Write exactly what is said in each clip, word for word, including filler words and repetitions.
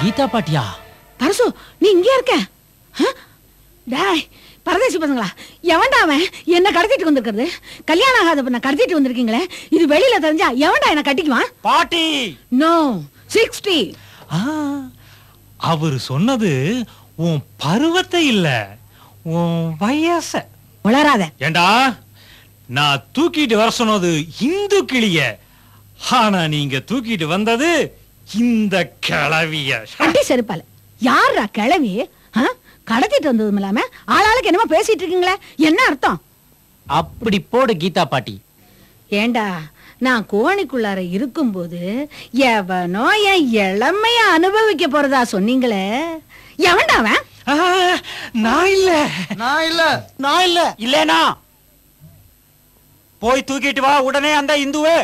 கீதா பாட்டியா? பரசு, நீ இங்கே இருக்க? டாய் பரதேசி பசங்களா, எவன்டா அவன் என்ன கடத்திட்டு வந்திருக்கிறது? கல்யாணம் ஆகாத பண்ண கடத்திட்டு வந்திருக்கீங்களே, இது வெளியில தெரிஞ்சா எவன்டா என்ன கட்டிக்குவான்? பாட்டி நோ சிக்ஸ்டி. அவரு சொன்னது உன் பருவத்தை இல்ல, உன் வயச. வளராத ஏண்டா, நான் தூக்கிட்டு வர சொன்னது இந்து கிளிய, ஆனா நீங்க தூக்கிட்டு வந்தது இந்த கிளவிய. செருப்பால யாரா கிளவி கடத்திட்டு வந்ததும் இல்லாம ஆளாளுக்கு என்னமா பேசிட்டு இருக்கீங்களே, என்ன அர்த்தம்? அப்படி போடு கீதா பாட்டி. ஏண்டா, நான் கோணிக்குள்ளார இருக்கும்போது எவனோ என் இளமைய அனுபவிக்க போறதா சொன்னீங்களே, எவன்டா அவன்? நான் இல்ல, நான் இல்ல, நான் இல்ல. இல்லனா போய் தூக்கிட்டு வா உடனே அந்த இந்துவே.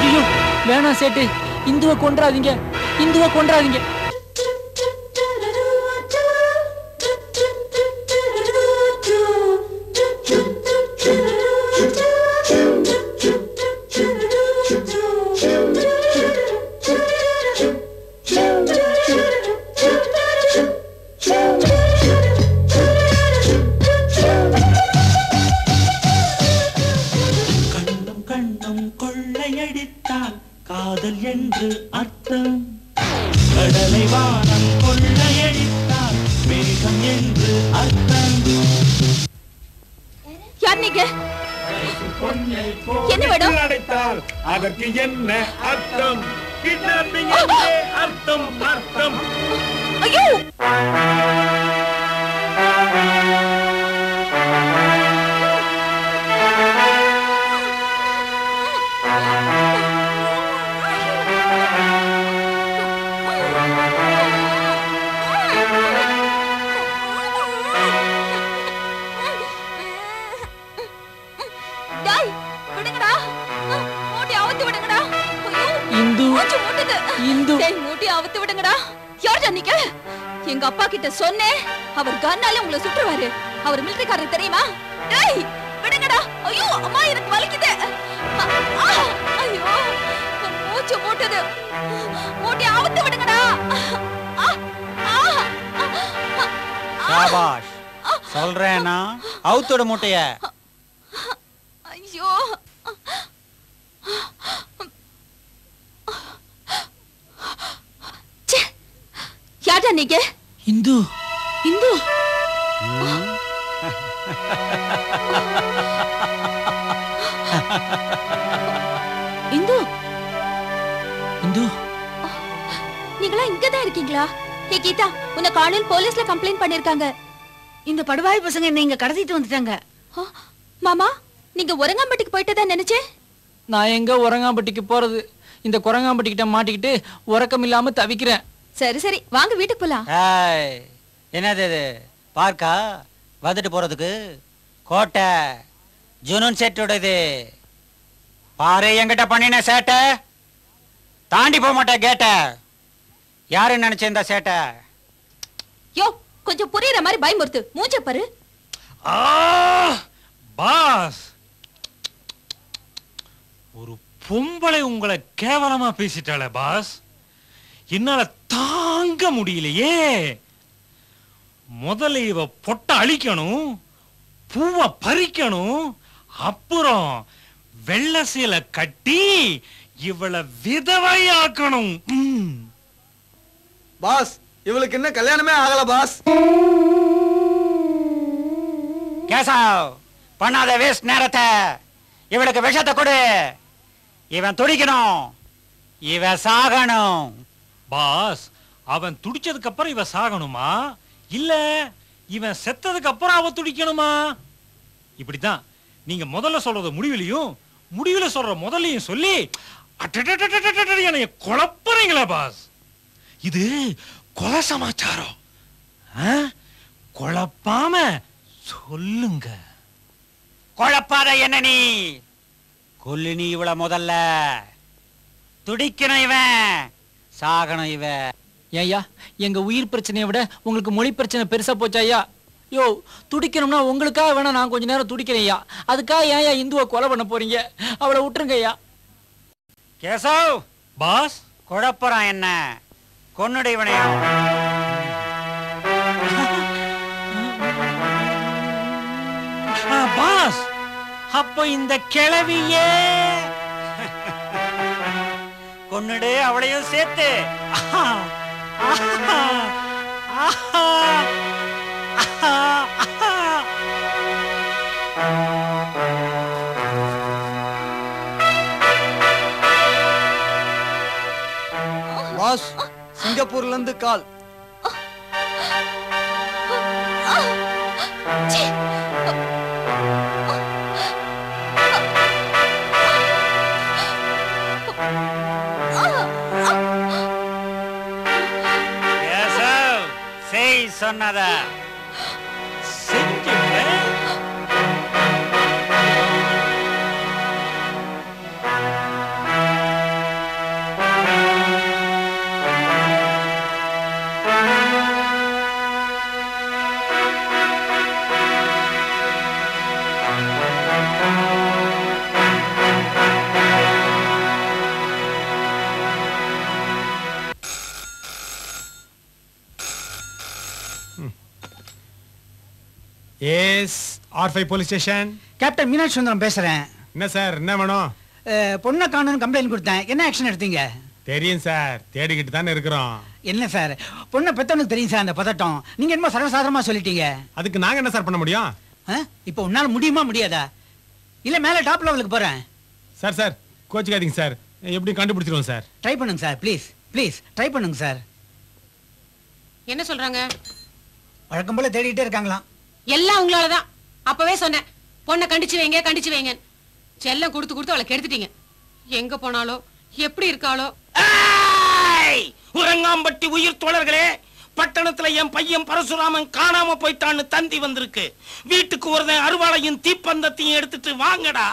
ஐயோ வேணா சேட்டு, இந்துவை கொன்றாதீங்க, இந்துவை கொன்றாதீங்க. என்ன அர்த்தம்? அர்த்தம் அர்த்தம். ஐயோ சொன்னே, அவர் கண்ணால உங்களை சுற்றுவாரு, அவர் மிலிட்டரிக்காரர் தெரியுமா? டேய் விடுங்கடா. ஐயோ அம்மா எனக்கு வலிக்குதே. ஐயோ மூச்சு மூட்டது, மூட்டை அவுத்து விடுங்கடா. சாபாஷ் சொல்றேனா, அவுத்துட மூட்டைய. ஐயோ சே, யாரா நீங்க? இந்து, இந்து. இந்து, இந்து. நீங்களா இங்கதான் இருக்கீங்களா? ஹே கீதா, உன்னை காணோம் போலீஸ்ல கம்ப்ளைண்ட் பண்ணிருக்காங்க. இந்த படுவாய் பசங்க என்ன இங்க கடத்திட்டு வந்துட்டாங்க. மாமா, நீங்க ஒரங்காம்பட்டிக்கு போயிட்டதா நினைச்சேன். நான் எங்க ஒரங்காம்பட்டிக்கு போறது? இந்த குரங்காம்பட்டி கிட்ட மாட்டிக்கிட்டு உறக்கம் இல்லாம தவிக்கிறேன். சரி சரி வாங்க வீட்டுக்கு போலாம். என்னது இது பார்க்கா? வந்துட்டு போறதுக்கு கோட்டை ஜூனூன் சேட்டோட இது பாரு. எங்கிட்ட பண்ணின சேட்டை தாண்டி போக மாட்டேன் கேட்டை. யாரு நினைச்சிருந்தா சேட்டை? யோ கொஞ்சம் புரியுற மாதிரி பயமுறுத்து, மூஞ்ச பாரு. பாஸ், ஒரு பொம்பளை உங்களை கேவலமா பேசிட்டாளே பாஸ், என்னால தாங்க முடியலையே. முதல்ல இவ பொட்டை அழிக்கணும், பூவை பறிக்கணும், அப்புறம் வெள்ளை சீலை கட்டி இவளை விதவையாக்கணும். பாஸ், இவளுக்கு என்ன கல்யாணமே ஆகல பாஸ். கேசவ், பண்ணாத வேஸ்ட் நேரத்தை. இவளுக்கு விஷத்தை கொடு, இவன் துடிக்கணும், இவன் சாகணும். பாஸ், அவன் துடிச்சதுக்கு அப்புறம் இவன் சாகணுமா, இல்ல இவன் செத்ததுக்கு அப்புறம் அவன் துடிக்கணுமா? இப்படிதான் நீங்க முதல்ல சொல்றது முடிவிலையும், முடிவுல சொல்ற முதல்லையும் சொல்லி என்னைய குழப்புறீங்களா பாஸ்? இது கொலை சமாச்சாரம். குழப்பாம சொல்லுங்க. குழப்பாத என்ன நீ கொல்லு. நீ இவள முதல்ல துடிக்கணும், இவன் சாகணும். இவ ஏயா, எங்க உயிர் பிரச்சனையை விட உங்களுக்கு மொழி பிரச்சனை பெருசா போச்சாயா? யோ துடிக்கணும்னா உங்களுக்காக வேணா நான் கொஞ்ச நேரம் துடிக்கிறேன்யா, அதுக்காக ஏன்யா இந்துவை கொலை பண்ண போறீங்க? அவளை விட்டுருங்கய்யா. கேசவ், பாஸ் குழப்பறான் என்ன? கொன்னுடைவனையா? பாஸ், அப்போ இந்த கிழவியே கொன்னுடு, அவளையும் சேர்த்து. பாஸ், சிங்கப்பூர்ல இருந்து கால். சொன்னதா செஞ்சு R five police station. Captain Meenakshi Sundaram பேசுறேன். என்ன சார், என்ன வேணும்? பொண்ணை காணோம்னு கம்ப்ளைண்ட் கொடுத்தேன். என்ன ஆக்ஷன் எடுத்தீங்க? தெரியும் சார், தேடிக்கிட்டு தானே இருக்கிறோம். என்ன சார், பொண்ணை பெத்தவனுக்கு தெரியும் சார் அந்த பதட்டம். நீங்க என்னமோ சர்வசாதாரணமா சொல்லிட்டீங்க. அதுக்கு நாங்க என்ன சார் பண்ண முடியும்? இப்போ உன்னால முடியுமா முடியாதா? இல்ல மேல டாப் லெவலுக்கு போறேன். சார் சார் கோச்சுக்காதீங்க சார், எப்படி கண்டுபிடிச்சிருவோம் சார். ட்ரை பண்ணுங்க சார், ப்ளீஸ் ப்ளீஸ் ட்ரை பண்ணுங்க சார். என்ன சொல்றாங்க? வழக்கம் போல தேடிட்டே இருக்காங்களாம். எல்லாம் உங்களாலதான். அப்பவே சொன்னேன், பொண்ணை கண்டிச்சு வைங்க கண்டிச்சு வைங்க. செல்லம் கொடுத்து கொடுத்து அவளை கெடுத்துட்டீங்க. எங்க போனாலோ எப்படி இருக்காளோ. உரங்காம்பட்டி உயிர் தோழர்களே, பட்டணத்துல என் பையன் பரசுராமன் காணாம போயிட்டான்னு தந்தி வந்திருக்கு. வீட்டுக்கு ஒரு அருவாளையும் தீப்பந்தத்தையும் எடுத்துட்டு வாங்கடா.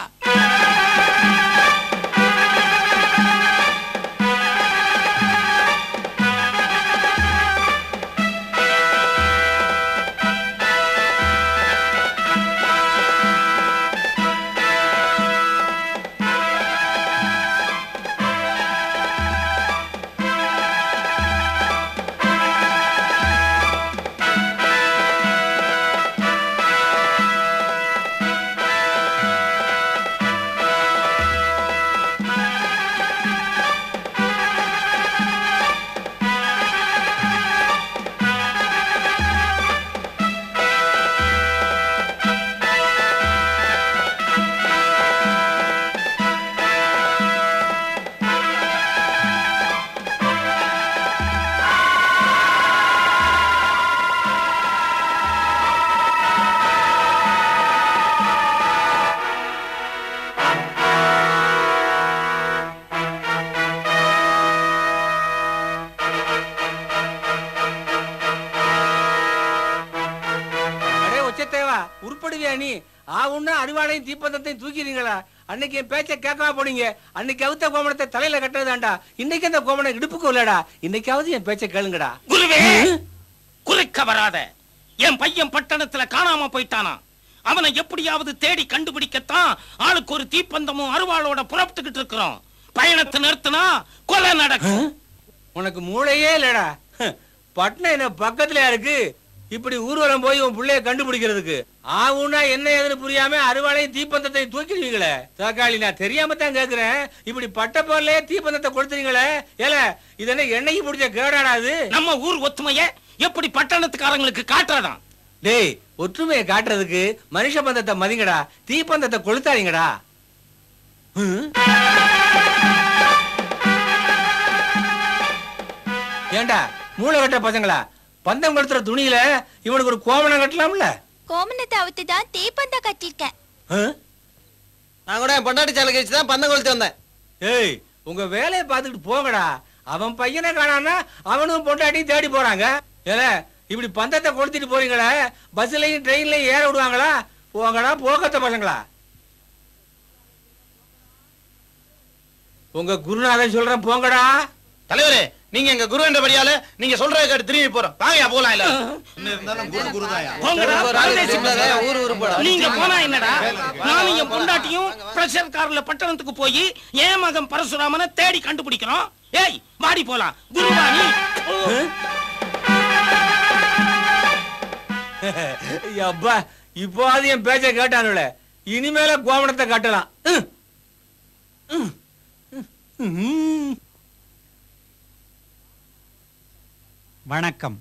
தீப்பந்தத்தையும் தூக்கிறீங்களா? அன்னைக்கு என் பேச்சை கேட்காம போனீங்க. அன்னைக்கு அவுத்த கோமணத்தை தலையில கட்டுறதாண்டா. இன்னைக்கு அந்த கோமணம் இடுப்புக்கு இல்லடா. இன்னைக்காவது என் பேச்சை கேளுங்கடா. குருவே, குறுக்க வராத. என் பையன் பட்டணத்துல காணாம போயிட்டானா? அவனை எப்படியாவது தேடி கண்டுபிடிக்கத்தான் ஆளுக்கு ஒரு தீப்பந்தமும் அருவாளோட புறப்பட்டுக்கிட்டு இருக்கிறோம். பயணத்தை நிறுத்தினா கொலை நடக்கும். உனக்கு மூளையே இல்லடா. பட்டணம் என்ன பக்கத்துல இருக்கு, இப்படி ஊர்வலம் போய் உன் பிள்ளைய கண்டுபிடிக்கிறதுக்கு ஆகும்னா என்ன ஏதுன்னு புரியாம அறுவாளையும் தீப்பந்தத்தையும் தூக்கிடுவீங்களே. தக்காளி, நான் தெரியாம தான் கேட்கிறேன். இப்படி பட்ட போர்லயே தீப்பந்தத்தை கொடுத்துறீங்களே. ஏல, இது என்ன எண்ணெய்க்கு பிடிச்ச கேடாடாது? நம்ம ஊர் ஒற்றுமைய எப்படி பட்டணத்துக்காரங்களுக்கு காட்டுறதான்? டேய், ஒற்றுமையை காட்டுறதுக்கு மனுஷ பந்தத்தை மதிங்கடா, தீப்பந்தத்தை கொளுத்தாதீங்கடா. ஏண்டா மூளை கட்ட பசங்களா, பந்தம் கட்டுற துணியில இவனுக்கு ஒரு கோமணம் கட்டலாம்ல. கோமணத்தை அவுத்துதான் தீப்பந்தம் கட்டிருக்கேன். நான் கூட பொண்டாட்டி சாலை கழிச்சு தான் பந்தம் கொளுத்து வந்தேன். ஏய், உங்க வேலையை பார்த்துக்கிட்டு போங்கடா. அவன் பையனை காணான்னா அவனும் பொண்டாட்டியும் தேடி போறாங்க. ஏல, இப்படி பந்தத்தை கொளுத்திட்டு போறீங்களே, பஸ்லயும் ட்ரெயின்லயும் ஏற விடுவாங்களா? போங்கடா போக்கத்த பசங்களா. உங்க குருநாதன் சொல்றேன், போங்கடா. தலைவரே, நீங்க எங்க குரு என்றபடியால நீங்க சொல்ற கேட்டு திரும்பி போறோம். வாங்கயா போலாம். இல்ல என்ன இருந்தாலும் குரு குருதாயா. ஊரு ஊரு போடா. நீங்க போனா என்னடா? நான் என் பொண்டாட்டியும் பிரஷர் கார்ல பட்டணத்துக்கு போய் ஏன் மகன் பரசுராமனை தேடி கண்டுபிடிக்கிறோம். ஏய் மாடி போலாம் குருவாணி. அப்பா இப்போ அது என் பேச்ச கேட்டானுல, இனிமேல கோவணத்தை காட்டலாம். வணக்கம்.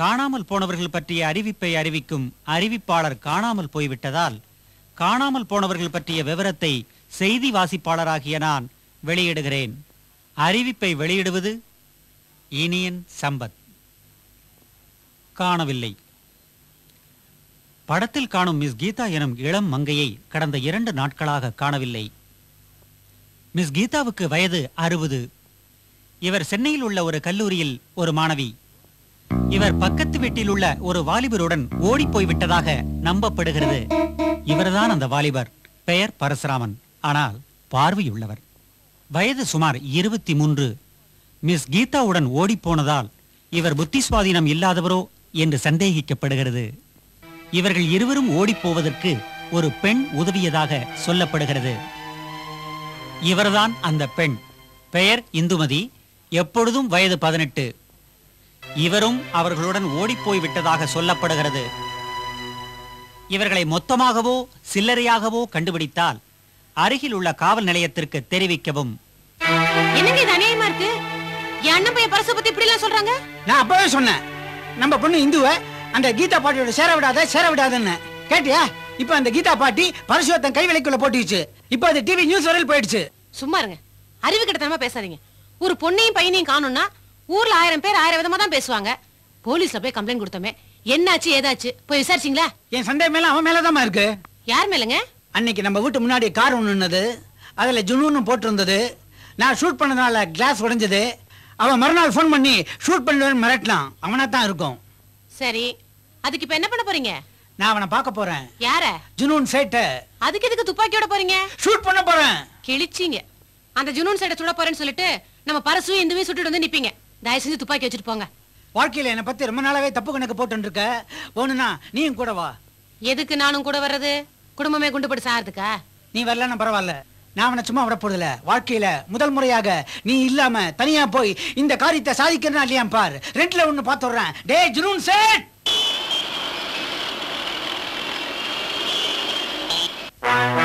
காணாமல் போனவர்கள் பற்றிய அறிவிப்பை அறிவிக்கும் அறிவிப்பாளர் காணாமல் போய்விட்டதால் காணாமல் போனவர்கள் பற்றிய விவரத்தை செய்தி வாசிப்பாளராகிய நான் வெளியிடுகிறேன். அறிவிப்பை வெளியிடுவது இனியன் சம்பத். காணவில்லை. படத்தில் காணும் மிஸ் கீதா எனும் இளம் மங்கையை கடந்த இரண்டு நாட்களாக காணவில்லை. மிஸ் கீதாவுக்கு வயது அறுபது. இவர் சென்னையில் உள்ள ஒரு கல்லூரியில் ஒரு மாணவி. இவர் பக்கத்து வீட்டில் உள்ள ஒரு வாலிபருடன் ஓடி போய்விட்டதாக நம்பப்படுகிறது. இவர்தான் அந்த வாலிபர். பெயர் பரசுராமன், ஆனால் பார்வையுள்ளவர். வயது சுமார் இருபத்தி மூன்று. மிஸ் கீதாவுடன் ஓடி போனதால் இவர் புத்தி சுவாதீனம் இல்லாதவரோ என்று சந்தேகிக்கப்படுகிறது. இவர்கள் இருவரும் ஓடிப்போவதற்கு ஒரு பெண் உதவியதாக சொல்லப்படுகிறது. இவர்தான் அந்த பெண். பெயர் இந்துமதி, எப்பொழுதும் வயது பதினெட்டு. இவரும் அவர்களுடன் ஓடிப்போய் விட்டதாக சொல்லப்படுகிறது. இவர்களை மொத்தமாகவோ சில்லறையாகவோ கண்டுபிடித்தால் அருகில் உள்ள காவல் நிலையத்திற்கு தெரிவிக்கவும். என்னங்க இது அநியாயமா இருக்கு? என் அண்ணன் பையன் பரசு பத்தி இப்படி எல்லாம் சொல்றாங்க. நான் அப்பவே சொன்னேன், நம்ம பொண்ணு இந்துவ அந்த கீதா பாட்டியோட சேர விடாத சேர விடாதன்னு. கேட்டியா? இப்ப அந்த கீதா பாட்டி பரசுவத்தன் கைவிலைக்குள்ள போட்டுச்சு. இப்ப அது டிவி நியூஸ் வரையில் போயிடுச்சு. சும்மா இருங்க, அறிவு கிட்டத்தனமா பேசாதீங்க. ஒரு பொண்ணையும் பையனையும் காணும்னா ஊர்ல ஆயிரம் பேர் ஆயிரம் விதமா தான் பேசுவாங்க. போலீஸ்ல போய் கம்ப்ளைண்ட் கொடுத்தோமே, என்னாச்சு ஏதாச்சு போய் விசாரிச்சீங்களா? என் சந்தேகம் மேல அவன் மேலதாமா இருக்கு. யார் மேலங்க? அன்னைக்கு நம்ம வீட்டு முன்னாடி கார் ஒண்ணுன்னது, அதுல ஜுனூன்னு போட்டிருந்தது. நான் ஷூட் பண்ணதுனால கிளாஸ் உடைஞ்சது. அவன் மறுநாள் ஃபோன் பண்ணி ஷூட் பண்ணுவேன்னு மிரட்டலாம். அவனா தான் இருக்கும். சரி, அதுக்கு இப்ப என்ன பண்ண போறீங்க? நான் அவனை பார்க்க போறேன். யார? ஜுனூன் சேட்ட. அதுக்கு எதுக்கு துப்பாக்கியோட போறீங்க? ஷூட் பண்ண போறேன். கிழிச்சிங்க. அந்த ஜுனூன் சேட்ட சுட போறேன்னு சொல்லிட்டு நம்ம பரசும் இந்துவையும் சுட்டுட்டு வந்து நிப்பீங்க. தயவு செஞ்சு துப்பாக்கி வச்சுட்டு போங்க. வாழ்க்கையில என்னை பத்தி ரொம்ப நாளாவே தப்பு கணக்கு போட்டு இருக்க. ஒண்ணுனா நீயும் கூட வா. எதுக்கு நானும் கூட வர்றது? குடும்பமே குண்டு போட்டு சாகிறதுக்கா? நீ வரலன்னா பரவாயில்ல, நான் அவனை சும்மா விட போடுதல. வாழ்க்கையில முதல் முறையாக நீ இல்லாம தனியா போய் இந்த காரியத்தை சாதிக்கிறேன்னா இல்லையா பார். ரெண்டுல ஒண்ணு பாத்துடுறேன். டே ஜுனூன் சேட். Wow.